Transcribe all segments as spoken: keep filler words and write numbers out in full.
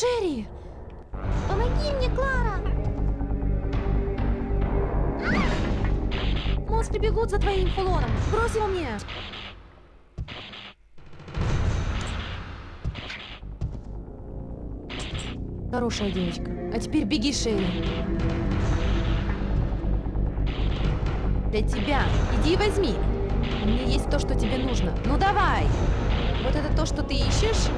Шерри! Помоги мне, Клара! Монстры бегут за твоим кулоном. Брось его мне! Хорошая девочка. А теперь беги, Шерри. Для тебя. Иди и возьми. У меня есть то, что тебе нужно. Ну давай! Вот это то, что ты ищешь?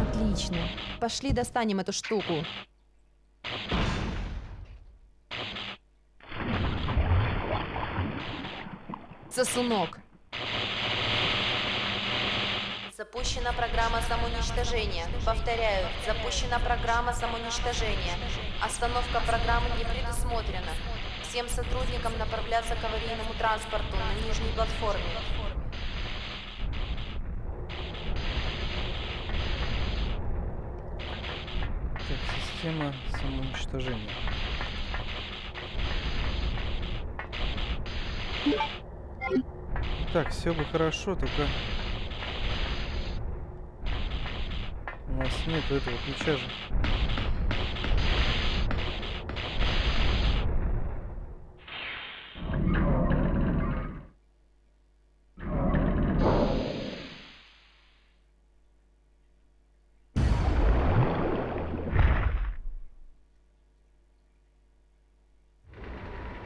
Отлично. Пошли достанем эту штуку. Сосунок. Запущена программа самоуничтожения. Повторяю, запущена программа самоуничтожения. Остановка программы не предусмотрена. Всем сотрудникам направляться к аварийному транспорту на нижней платформе. Так, система самоуничтожения. Так, все бы хорошо, только... У нас нет этого ключа же.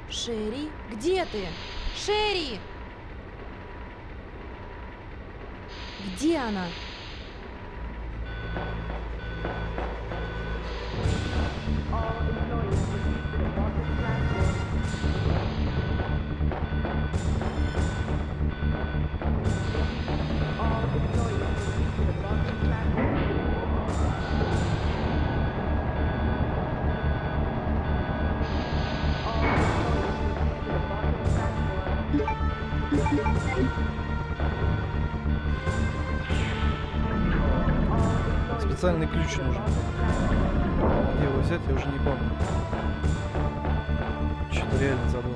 Шерри, где ты? Шерри! Где она? Специальный ключ нужен. Где его взять, я уже не помню. Что-то реально забыл.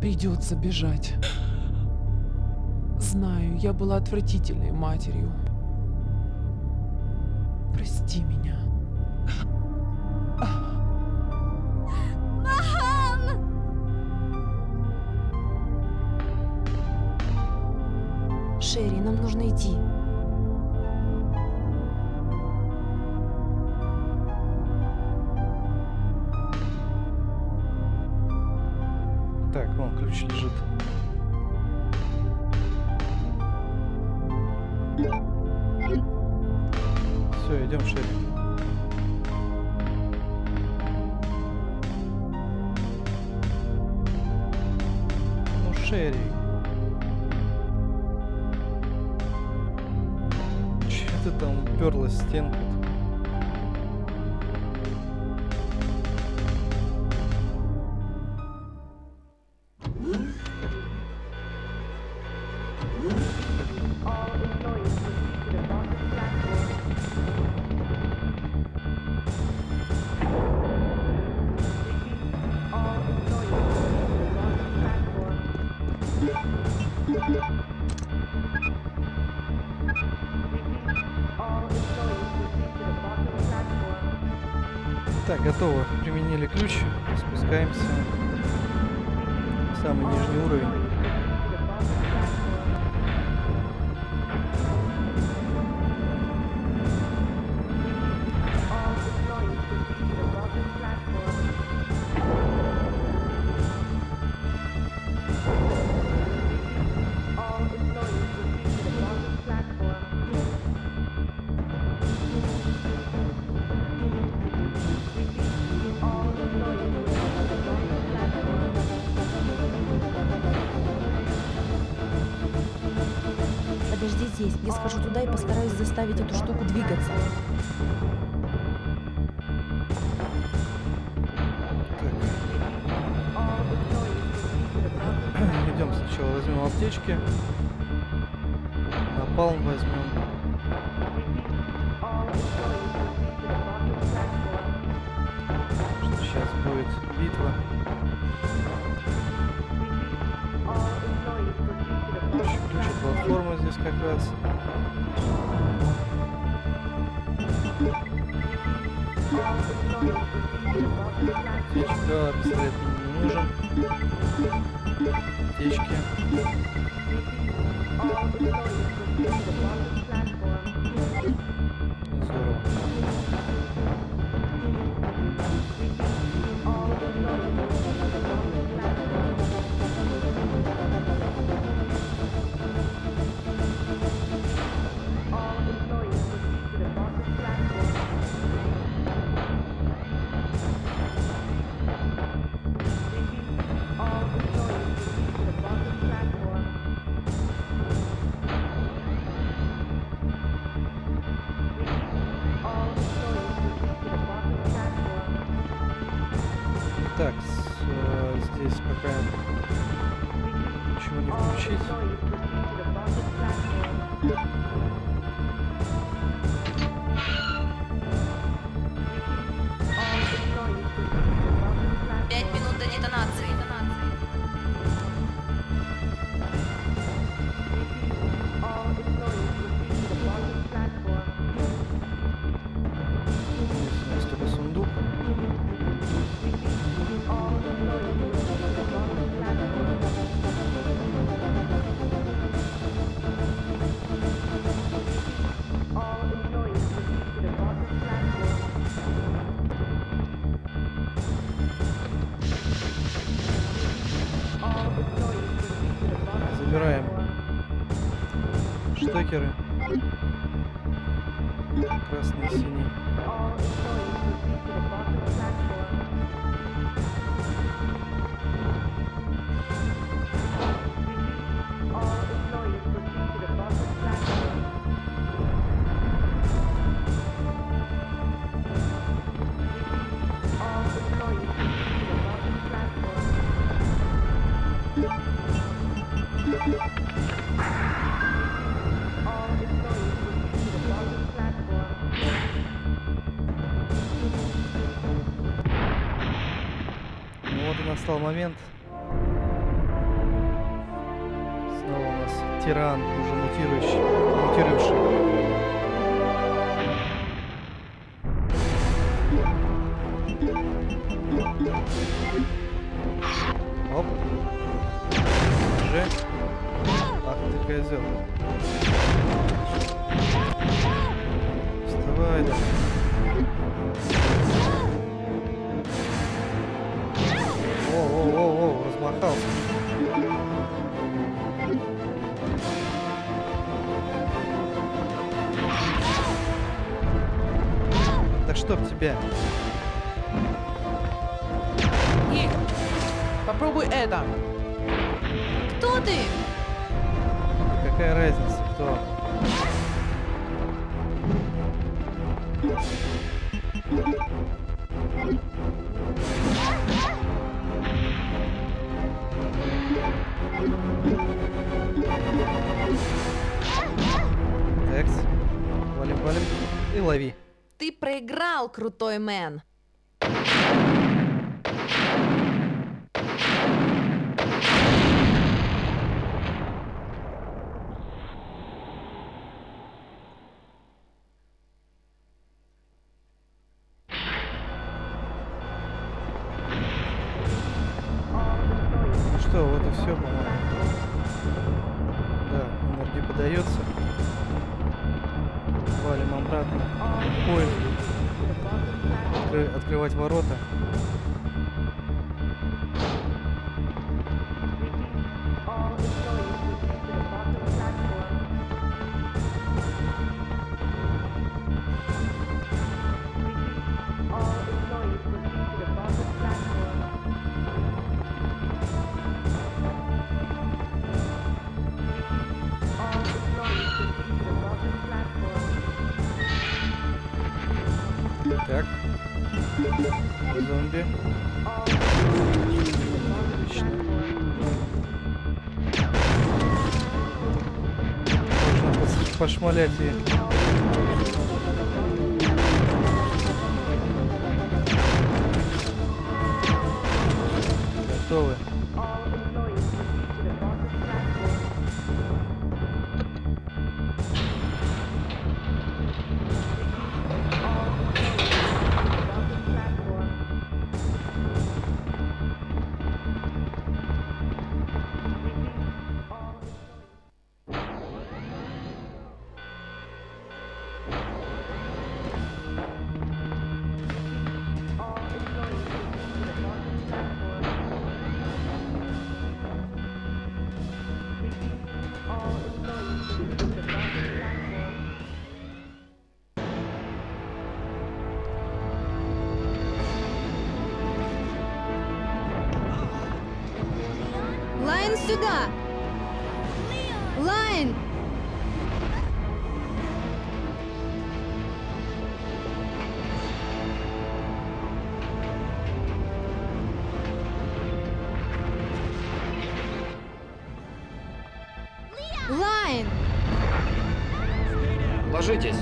Придется бежать. Знаю, я была отвратительной матерью. Прости меня. Мам! Шерри, нам нужно идти. Ключ лежит. Все, идем, Шерри. Ну, Шерри. Че ты там уперлась в стенку? Так, готово. Применили ключ. Спускаемся в самый нижний уровень. Я схожу туда и постараюсь заставить эту штуку двигаться. Так. Идем сначала возьмем аптечки. Напалм возьмем. Сейчас будет битва. Еще ключи платформы здесь как раз. Птичка, да, пистолет не нужен. Птички. Здорово. Так, э, здесь пока ничего не включить. Пять минут до детонации. Штекеры. Красный, синий. Настал момент. Снова у нас тиран, уже мутирующий, мутировавший. Оп. Уже. Ах ты, козел. Вставай, да. О-о-о-о, размахался. Да чтоб тебя. Ник, попробуй это. Кто ты? Какая разница, кто? Экс, валим, валим и лови. Ты проиграл, крутой мэн. Открывать ворота. Так. Зомби. Отлично. Можно пошмалять и... Готовы. Сюда! Лайн! Лайн! Ложитесь!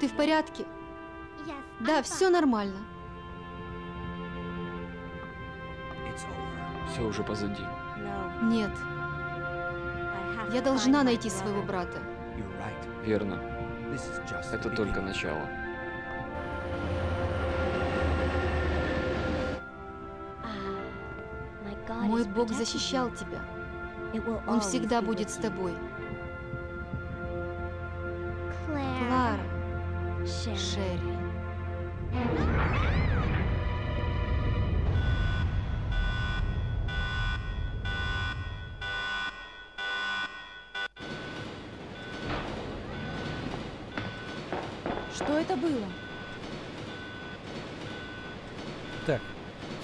Ты в порядке? Да, все нормально. Все уже позади. Нет. Я должна найти своего брата. Верно. Это только начало. Мой Бог защищал тебя. Он всегда будет с тобой. Клара. Шерри. Что это было? Так,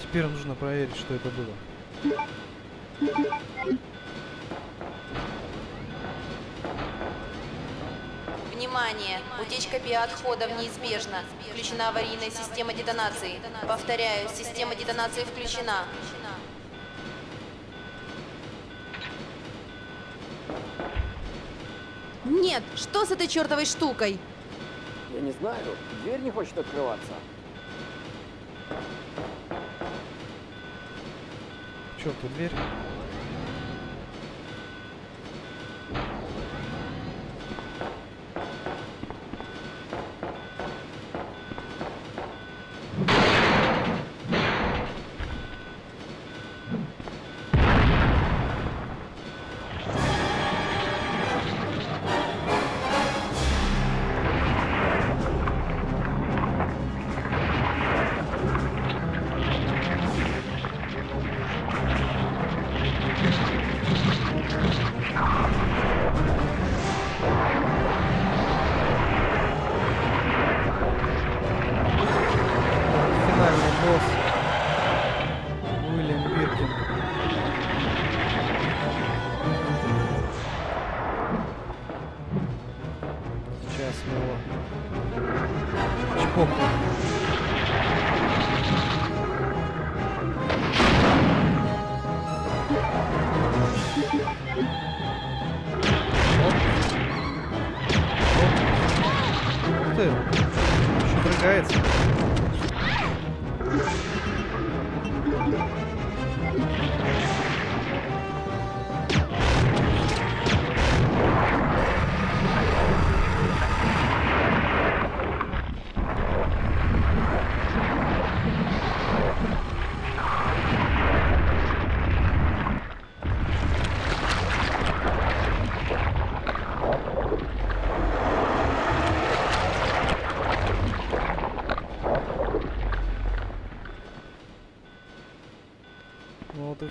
теперь нужно проверить, что это было. Внимание! Утечка биоотходов неизбежна. Включена аварийная система детонации. Повторяю, система детонации включена. Нет! Что с этой чертовой штукой? Я не знаю. Дверь не хочет открываться. К черту дверь.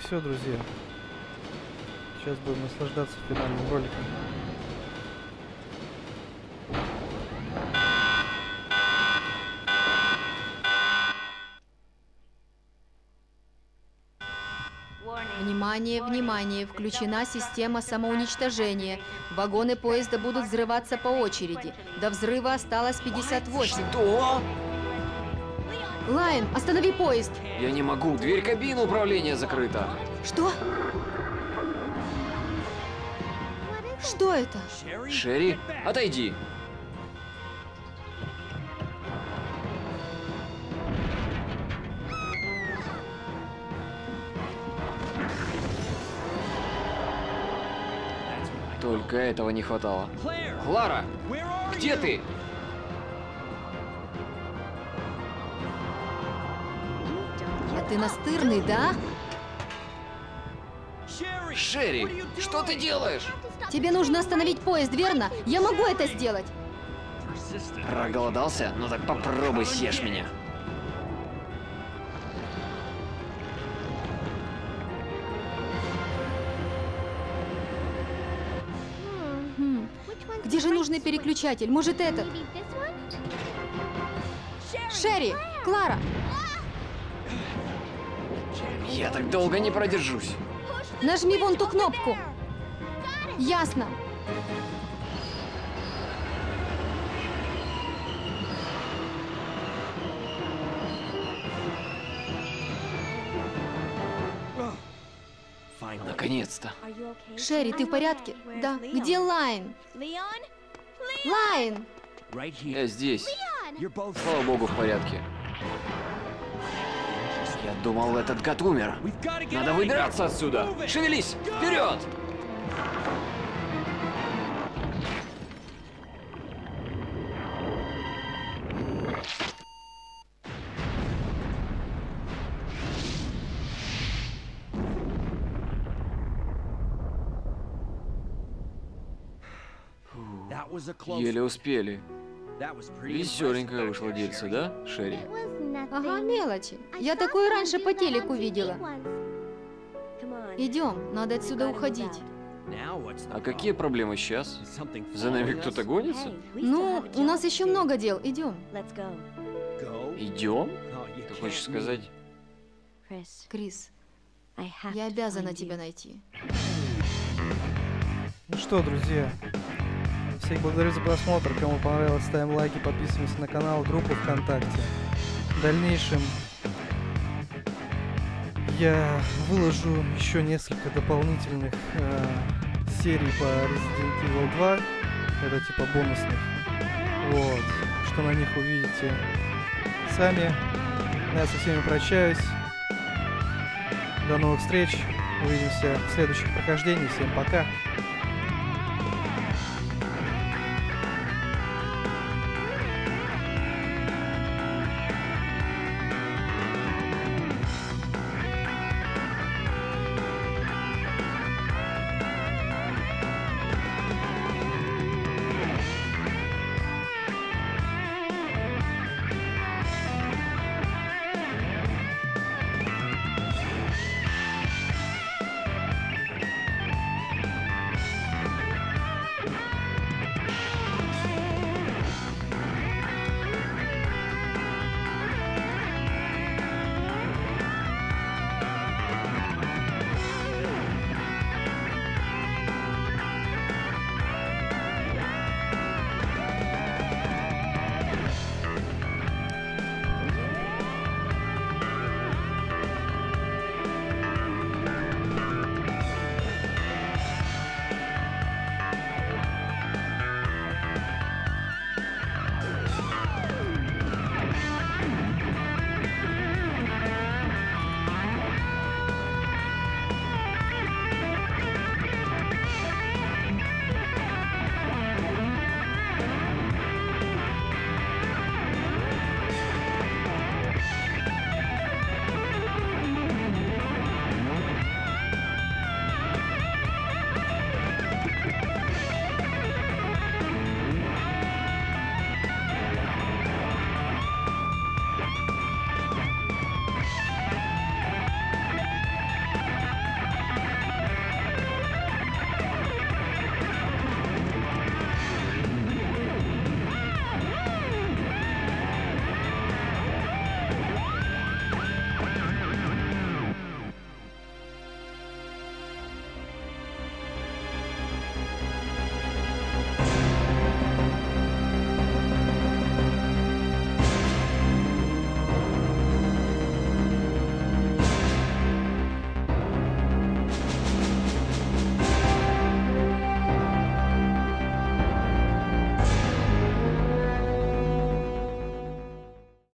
Все, друзья. Сейчас будем наслаждаться финальным роликом. Внимание, внимание, включена система самоуничтожения. Вагоны поезда будут взрываться по очереди. До взрыва осталось пятьдесят восемь. Что? Лайон, останови поезд. Я не могу, дверь кабины управления закрыта. Что? Что это? Шерри, отойди. Только этого не хватало. Клара, где ты? А ты настырный, да? Шерри, что ты делаешь? Тебе нужно остановить поезд, верно? Я могу это сделать. Проголодался? Ну так попробуй съешь меня. Где же нужный переключатель? Может, этот? Шерри! Клара! Я так долго не продержусь. Нажми вон ту кнопку. Ясно. Наконец-то. Шерри, ты в порядке? Да. Где Лайн? Лайн! Я здесь. Слава богу, в порядке. Я думал, этот гад умер. Надо выбираться отсюда. Шевелись! Вперед! Еле успели. Веселенькое вышло дельце, да, Шерри? Ага, мелочи. Я такое раньше по телеку видела. Идем, надо отсюда уходить. А какие проблемы сейчас? За нами кто-то гонится? Ну, у нас еще много дел. Идем. Идем? Ты хочешь сказать? Крис, я обязана тебя найти. Ну что, друзья... Всех благодарю за просмотр. Кому понравилось, ставим лайки, подписываемся на канал, группу ВКонтакте. В дальнейшем я выложу еще несколько дополнительных э, серий по Resident Evil два. Это типа бонусных. Вот. Что на них увидите сами. Я со всеми прощаюсь. До новых встреч. Увидимся в следующих прохождениях. Всем пока.